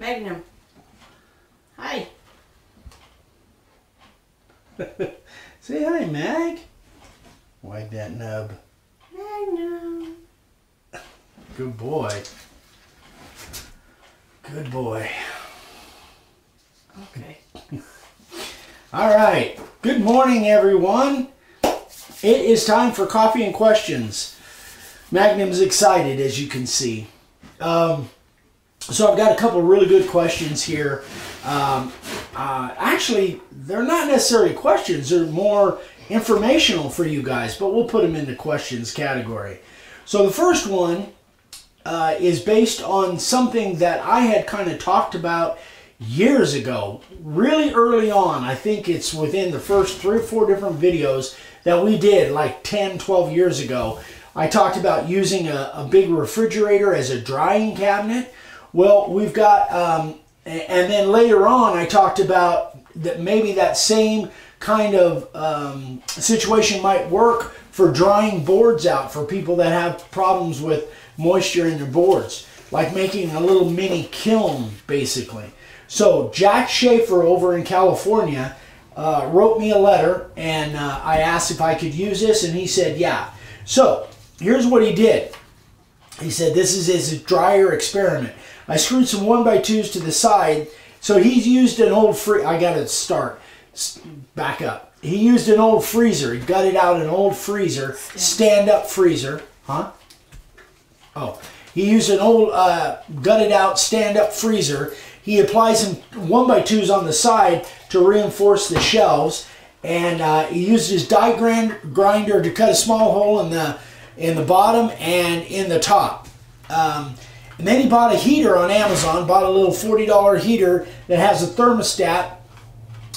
Magnum. Hi. Say hi, Mag. Wag that nub. Magnum. Good boy. Good boy. Okay. All right. Good morning, everyone. It is time for coffee and questions. Magnum's excited, as you can see. So I've got a couple of really good questions here. Actually, they're not necessarily questions. They're more informational for you guys, but we'll put them in the questions category. So the first one is based on something that I had kind of talked about years ago, really early on. I think it's within the first 3 or 4 different videos that we did like 10, 12 years ago. I talked about using a big refrigerator as a drying cabinet. Well, we've got, and then later on I talked about that maybe that same kind of situation might work for drying boards out for people that have problems with moisture in their boards, like making a little mini kiln, basically. So Jack Shafer over in California wrote me a letter, and I asked if I could use this, and he said, yeah. So here's what he did. He said, this is his dryer experiment. I screwed some 1x2s to the side. So he's used an old freezer. I got to start back up. He used an old freezer. He gutted out an old freezer, stand-up freezer. Huh? Oh, he used an old gutted out stand-up freezer. He applies some 1x2s on the side to reinforce the shelves. And he used his die grinder to cut a small hole in the bottom and in the top. And then he bought a heater on Amazon, bought a little $40 heater that has a thermostat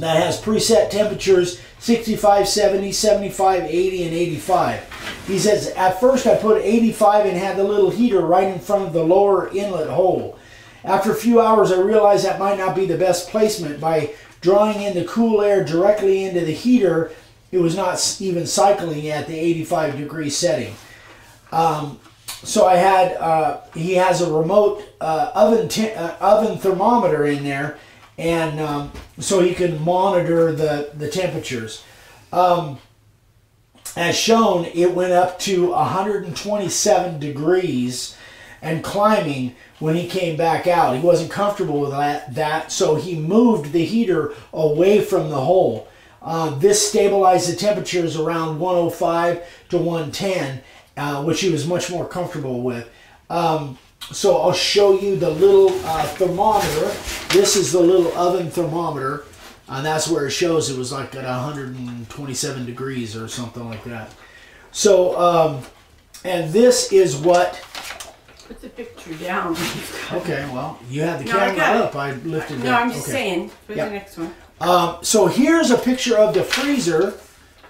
that has preset temperatures 65, 70, 75, 80, and 85. He says, at first I put 85 and had the little heater right in front of the lower inlet hole. After a few hours, I realized that might not be the best placement. By drawing in the cool air directly into the heater, it was not even cycling at the 85-degree setting. So I had, he has a remote oven thermometer in there, and so he can monitor the temperatures. As shown, it went up to 127 degrees and climbing when he came back out. He wasn't comfortable with that, so he moved the heater away from the hole. This stabilized the temperatures around 105 to 110, which he was much more comfortable with. So I'll show you the little thermometer. This is the little oven thermometer, and that's where it shows it was like at 127 degrees or something like that. So, and this is what... Put the picture down. Okay, well, you had the camera up. I lifted it. No, I'm just saying for the next one. So here's a picture of the freezer,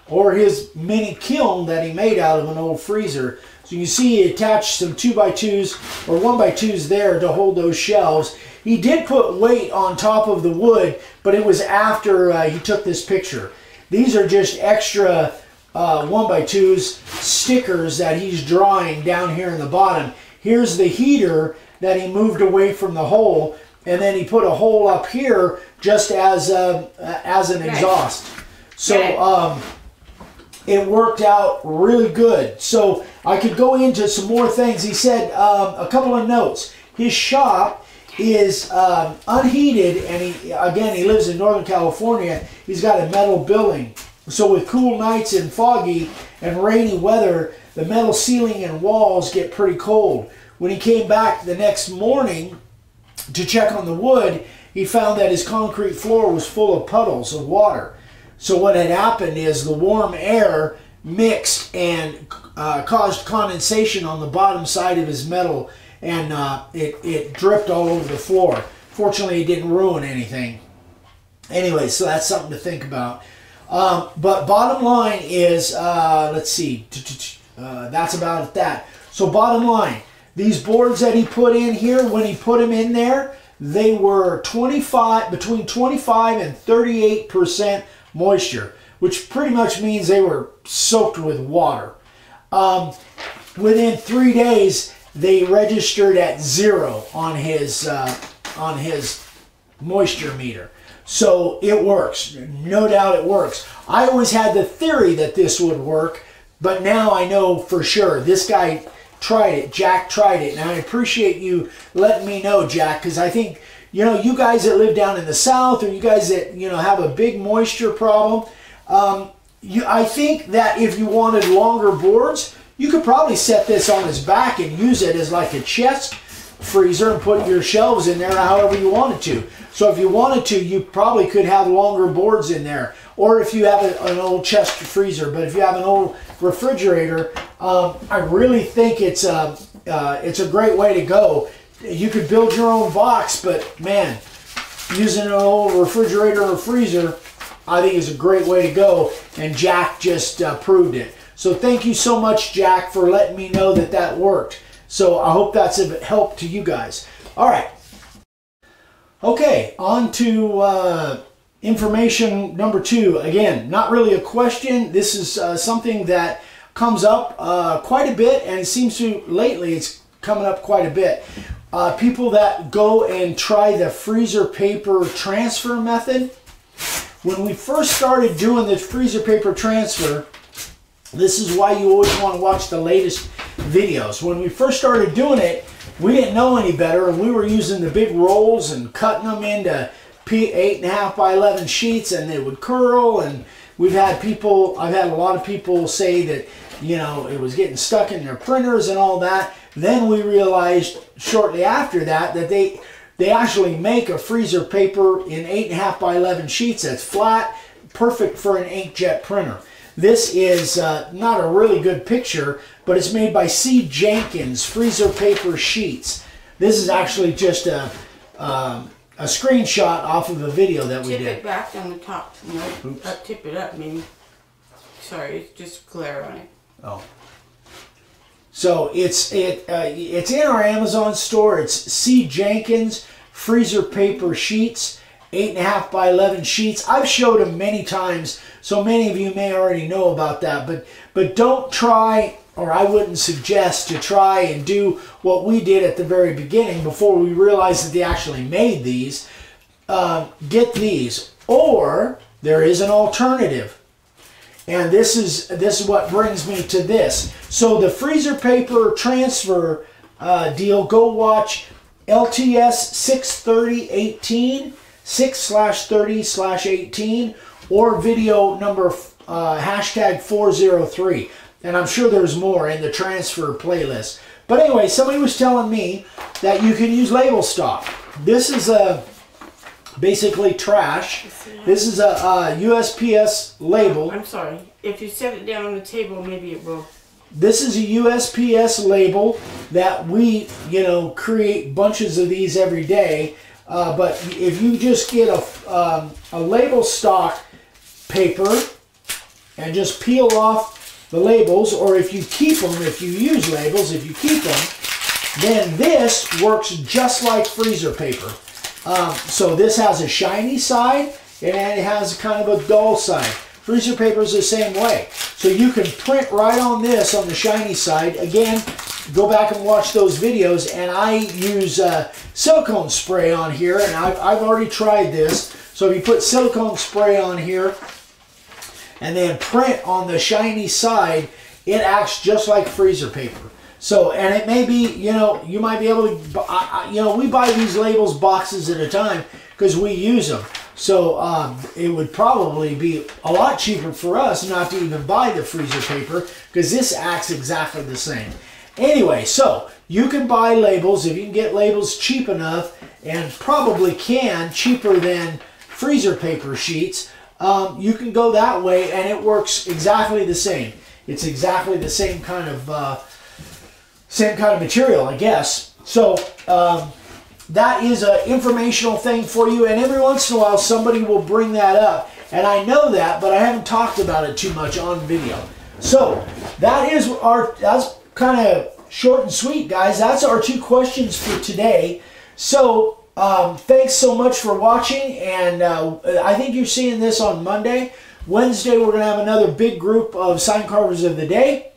or his mini kiln that he made out of an old freezer. So you see he attached some 2x2s or 1x2s there to hold those shelves. He did put weight on top of the wood, but it was after he took this picture. These are just extra 1x2s stickers that he's drawing down here in the bottom. Here's the heater that he moved away from the hole, and then he put a hole up here just as an exhaust. So it worked out really good. So I could go into some more things. He said a couple of notes. His shop is unheated, and he lives in Northern California. He's got a metal building. So with cool nights and foggy and rainy weather, the metal ceiling and walls get pretty cold. When he came back the next morning to check on the wood, he found that his concrete floor was full of puddles of water. So what had happened is the warm air mixed and caused condensation on the bottom side of his metal, and it dripped all over the floor. Fortunately, it didn't ruin anything. Anyway, so that's something to think about. But bottom line is, let's see. That's about that. So bottom line, these boards that he put in here, when he put them in there, they were between 25 and 38% moisture, which pretty much means they were soaked with water. Within 3 days, they registered at 0 on his on his moisture meter. So it works, no doubt it works. I always had the theory that this would work, but now I know for sure. This guy tried it, Jack tried it, and I appreciate you letting me know, Jack, because I think, you know, you guys that live down in the South, or you guys that, you know, have a big moisture problem, I think that if you wanted longer boards, you could probably set this on his back and use it as like a chest freezer and put your shelves in there however you wanted to. So if you wanted to, you probably could have longer boards in there. Or if you have an old chest freezer, but if you have an old refrigerator, I really think it's a great way to go. You could build your own box, but man, using an old refrigerator or freezer, I think is a great way to go, and Jack just proved it. So thank you so much, Jack, for letting me know that that worked. So I hope that's a help to you guys. All right. Okay, on to information number 2. Again, not really a question. This is something that comes up quite a bit, and it seems to lately it's coming up quite a bit. People that go and try the freezer paper transfer method. When we first started doing the freezer paper transfer, this is why you always want to watch the latest videos. When we first started doing it, we didn't know any better, and we were using the big rolls and cutting them into 8.5 by 11 sheets, and they would curl. And we've had people, I've had a lot of people say that, you know, it was getting stuck in their printers and all that. Then we realized shortly after that that they actually make a freezer paper in 8.5 by 11 sheets that's flat, perfect for an inkjet printer. This is not a really good picture, but it's made by C. Jenkins, Freezer Paper Sheets. This is actually just a screenshot off of a video that we did. Tip it back on the top. No, tip it up, maybe. Sorry, it's just glare on it. Oh. So it's in our Amazon store. It's C. Jenkins, Freezer Paper Sheets. 8.5 by 11 sheets. I've showed them many times, so many of you may already know about that, but don't try, or I wouldn't suggest to try and do what we did at the very beginning before we realized that they actually made these. Get these, or there is an alternative, and this is what brings me to this. So the freezer paper transfer deal, go watch LTS 63018. 6/30/18, or video number #403, and I'm sure there's more in the transfer playlist. But anyway, somebody was telling me that you can use label stock. This is a basically trash. This is a USPS label. I'm sorry, if you set it down on the table, maybe it will. This is a USPS label that we, you know, create bunches of these every day. But if you just get a label stock paper and just peel off the labels, or if you keep them, if you use labels, if you keep them, then this works just like freezer paper. So this has a shiny side and it has kind of a dull side. Freezer paper is the same way. So you can print right on this on the shiny side. Again, go back and watch those videos. And I use silicone spray on here, and I've already tried this. So if you put silicone spray on here and then print on the shiny side, it acts just like freezer paper. So, and it may be, you know, you might be able to, you know, we buy these labels boxes at a time because we use them. So it would probably be a lot cheaper for us not to even buy the freezer paper, because this acts exactly the same. Anyway, so you can buy labels if you can get labels cheap enough, and probably can, cheaper than freezer paper sheets. You can go that way, and it works exactly the same. It's exactly the same kind of material, I guess. So. That is an informational thing for you, and every once in a while somebody will bring that up, and I know that, but I haven't talked about it too much on video. So that's kind of short and sweet, guys. That's our 2 questions for today. So thanks so much for watching, and I think you're seeing this on Monday. Wednesday we're going to have another big group of sign carvers of the day.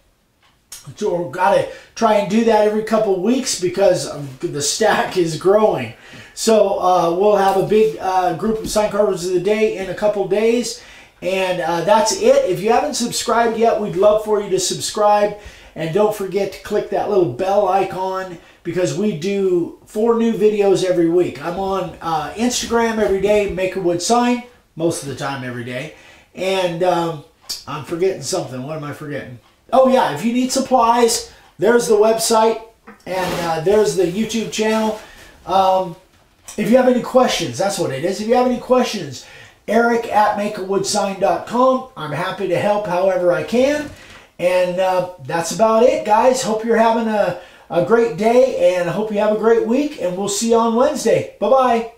or gotta try and do that every couple of weeks because the stack is growing. So we'll have a big group of sign carvers of the day in a couple of days, and that's it. If you haven't subscribed yet, we'd love for you to subscribe, and don't forget to click that little bell icon, because we do 4 new videos every week. I'm on Instagram every day, Makerwood Sign, most of the time every day. And I'm forgetting something. What am I forgetting? Oh yeah, if you need supplies, there's the website, and there's the YouTube channel. If you have any questions, that's what it is. If you have any questions, eric@makeawoodsign.com. I'm happy to help however I can. And that's about it, guys. Hope you're having a great day, and hope you have a great week, and we'll see you on Wednesday. Bye-bye.